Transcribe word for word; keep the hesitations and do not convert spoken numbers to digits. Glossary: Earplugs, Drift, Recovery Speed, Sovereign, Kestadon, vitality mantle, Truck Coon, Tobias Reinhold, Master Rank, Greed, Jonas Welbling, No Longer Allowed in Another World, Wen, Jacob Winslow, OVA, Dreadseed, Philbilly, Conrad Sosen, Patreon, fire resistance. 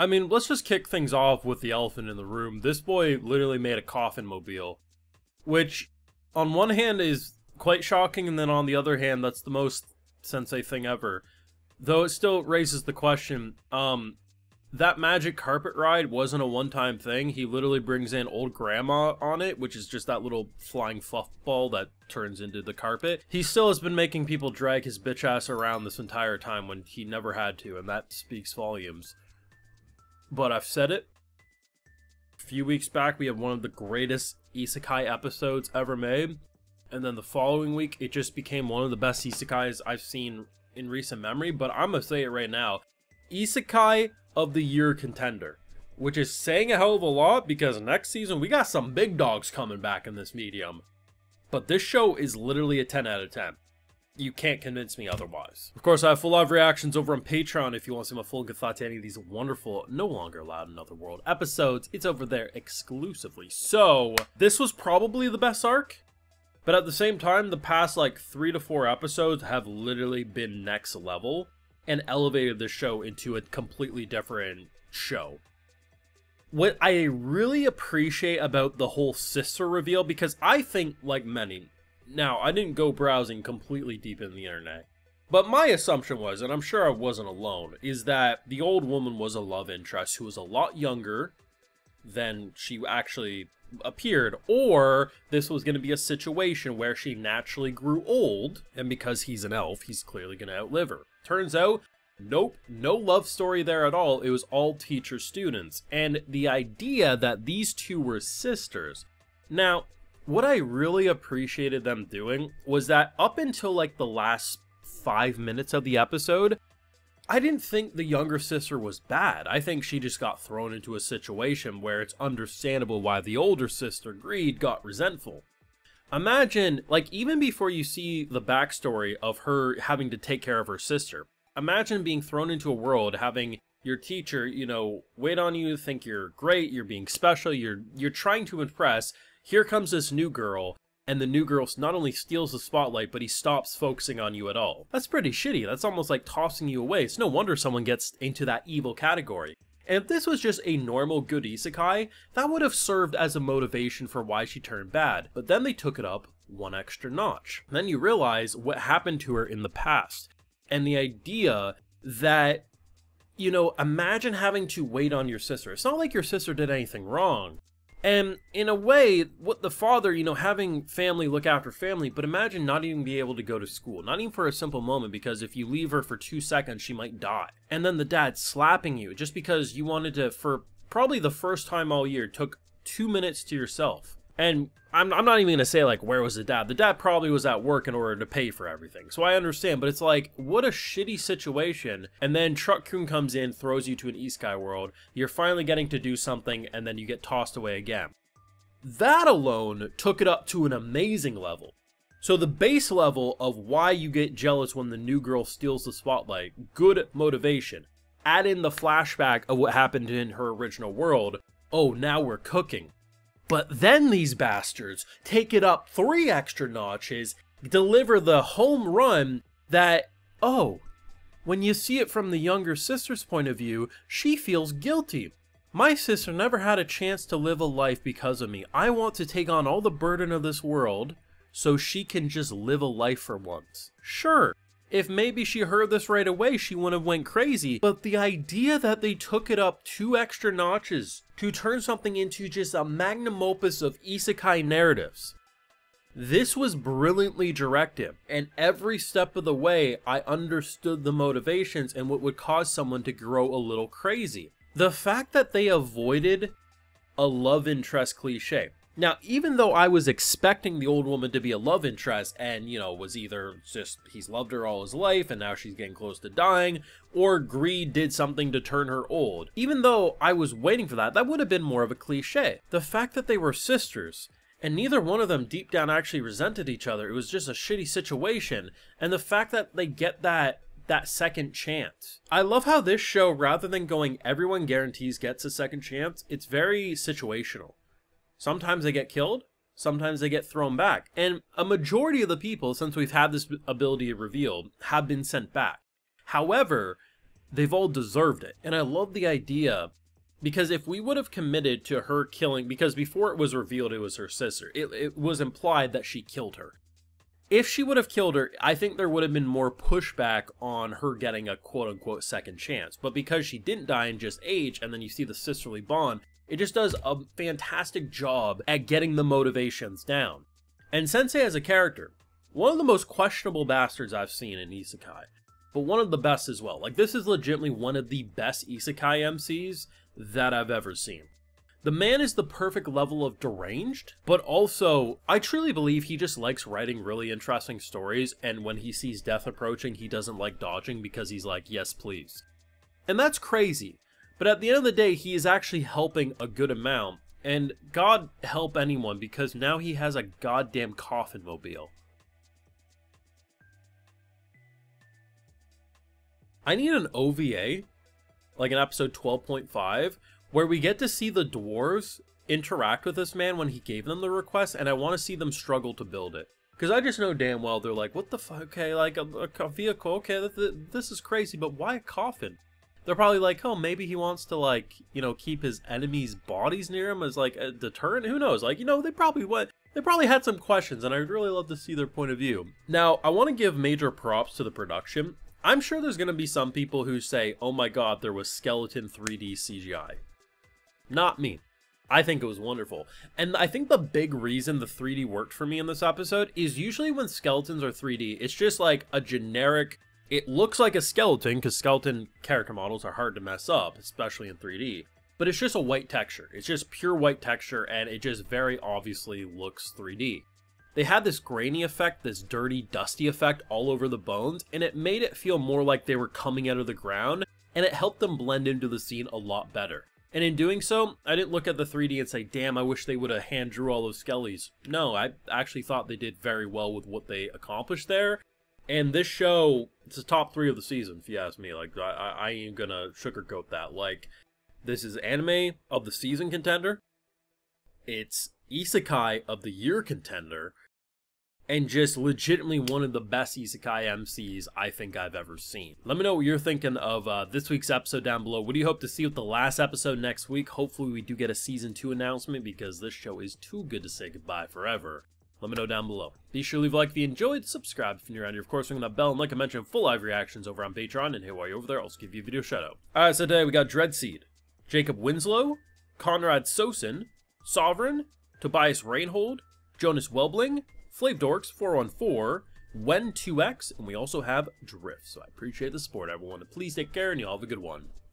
I mean, let's just kick things off with the elephant in the room. This boy literally made a coffin mobile, which on one hand is quite shocking, and then on the other hand, that's the most sensei thing ever. Though it still raises the question, um, that magic carpet ride wasn't a one-time thing. He literally brings in old grandma on it, which is just that little flying fluff ball that turns into the carpet. He still has been making people drag his bitch ass around this entire time when he never had to, and that speaks volumes. But I've said it. A few weeks back, we have one of the greatest isekai episodes ever made, and then the following week, it just became one of the best isekais I've seen in recent memory. But I'm gonna say it right now, isekai of the year contender, which is saying a hell of a lot, because next season we got some big dogs coming back in this medium. But this show is literally a ten out of ten. You can't convince me otherwise. Of course, I have full live reactions over on Patreon if you want to see my full good thought to any of these wonderful No Longer Allowed in Another World episodes. It's over there exclusively. So this was probably the best arc, but at the same time, the past like three to four episodes have literally been next level and elevated the show into a completely different show. What I really appreciate about the whole sister reveal, because I think, like many, now I didn't go browsing completely deep in the internet, but my assumption was, and I'm sure I wasn't alone, is that the old woman was a love interest who was a lot younger than she actually appeared, or this was going to be a situation where she naturally grew old, and because he's an elf, he's clearly going to outlive her. Turns out, nope, no love story there at all. It was all teacher students, and the idea that these two were sisters. Now, what I really appreciated them doing was that up until like the last five minutes of the episode, I didn't think the younger sister was bad. I think she just got thrown into a situation where it's understandable why the older sister, Greed, got resentful. Imagine, like, even before you see the backstory of her having to take care of her sister, imagine being thrown into a world, having your teacher, you know, wait on you, think you're great, you're being special, you're you're trying to impress. Here comes this new girl, and the new girl not only steals the spotlight, but he stops focusing on you at all. That's pretty shitty. That's almost like tossing you away. It's no wonder someone gets into that evil category. And if this was just a normal good isekai, that would have served as a motivation for why she turned bad. But then they took it up one extra notch. And then you realize what happened to her in the past. And the idea that, you know, imagine having to wait on your sister. It's not like your sister did anything wrong. And in a way, what the father, you know, having family look after family, but imagine not even be able to go to school, not even for a simple moment, because if you leave her for two seconds, she might die. And then the dad slapping you just because you wanted to, for probably the first time all year, took two minutes to yourself. And I'm, I'm not even going to say, like, where was the dad? The dad probably was at work in order to pay for everything. So I understand, but it's like, what a shitty situation. And then Truck Coon comes in, throws you to an isekai world. You're finally getting to do something, and then you get tossed away again. That alone took it up to an amazing level. So the base level of why you get jealous when the new girl steals the spotlight, good motivation. Add in the flashback of what happened in her original world. Oh, now we're cooking. But then these bastards take it up three extra notches, deliver the home run that, oh, when you see it from the younger sister's point of view, she feels guilty. My sister never had a chance to live a life because of me. I want to take on all the burden of this world so she can just live a life for once. Sure, if maybe she heard this right away, she wouldn't have went crazy. But the idea that they took it up two extra notches to turn something into just a magnum opus of isekai narratives. This was brilliantly directed, and every step of the way I understood the motivations and what would cause someone to grow a little crazy. The fact that they avoided a love interest cliche. Now, even though I was expecting the old woman to be a love interest and, you know, was either just he's loved her all his life and now she's getting close to dying, or Greed did something to turn her old. Even though I was waiting for that, that would have been more of a cliche. The fact that they were sisters and neither one of them deep down actually resented each other, it was just a shitty situation. And the fact that they get that that second chance. I love how this show, rather than going everyone guarantees gets a second chance, it's very situational. Sometimes they get killed, sometimes they get thrown back, and a majority of the people, since we've had this ability revealed, have been sent back. However, they've all deserved it. And I love the idea, because if we would have committed to her killing, because before it was revealed it was her sister, it, it was implied that she killed her. If she would have killed her, I think there would have been more pushback on her getting a quote-unquote second chance. But because she didn't die and just age, and then you see the sisterly bond, it just does a fantastic job at getting the motivations down. And Sensei as a character, one of the most questionable bastards I've seen in Isekai, but one of the best as well. Like, this is legitimately one of the best Isekai M Cs that I've ever seen. The man is the perfect level of deranged, but also, I truly believe he just likes writing really interesting stories, and when he sees death approaching, he doesn't like dodging because he's like, yes please. And that's crazy, but at the end of the day, he is actually helping a good amount, and God help anyone, because now he has a goddamn coffin mobile. I need an O V A, like an episode twelve point five, where we get to see the dwarves interact with this man when he gave them the request, and I want to see them struggle to build it. Because I just know damn well they're like, what the fuck, okay, like a, a vehicle, okay, th th this is crazy, but why a coffin? They're probably like, oh, maybe he wants to, like, you know, keep his enemies' bodies near him as, like, a deterrent? Who knows? Like, you know, they probably went, they probably had some questions, and I'd really love to see their point of view. Now, I want to give major props to the production. I'm sure there's going to be some people who say, oh my god, there was skeleton three D C G I. Not me. I think it was wonderful. And I think the big reason the three D worked for me in this episode is usually when skeletons are three D, it's just like a generic, it looks like a skeleton, because skeleton character models are hard to mess up, especially in three D. But it's just a white texture. It's just pure white texture, and it just very obviously looks three D. They had this grainy effect, this dirty, dusty effect all over the bones, and it made it feel more like they were coming out of the ground, and it helped them blend into the scene a lot better. And in doing so, I didn't look at the three D and say, damn, I wish they would have hand-drew all those skellies. No, I actually thought they did very well with what they accomplished there, and this show, it's the top three of the season, if you ask me. Like, I, I ain't gonna sugarcoat that. Like, this is anime of the season contender. It's Isekai of the year contender, and just legitimately one of the best Isekai M Cs I think I've ever seen. Let me know what you're thinking of uh, this week's episode down below. What do you hope to see with the last episode next week? Hopefully we do get a season two announcement, because this show is too good to say goodbye forever. Let me know down below. Be sure to leave a like if you enjoyed, subscribe if you're new around here, of course ring that bell, and like I mentioned, full live reactions over on Patreon, and hey, while you're over there, I'll also give you a video shout out. Alright, so today we got Dreadseed, Jacob Winslow, Conrad Sosen, Sovereign, Tobias Reinhold, Jonas Welbling, Flave Dorks four one four, Wen two X, and we also have Drift. So I appreciate the support, everyone. Please take care, and y'all have a good one.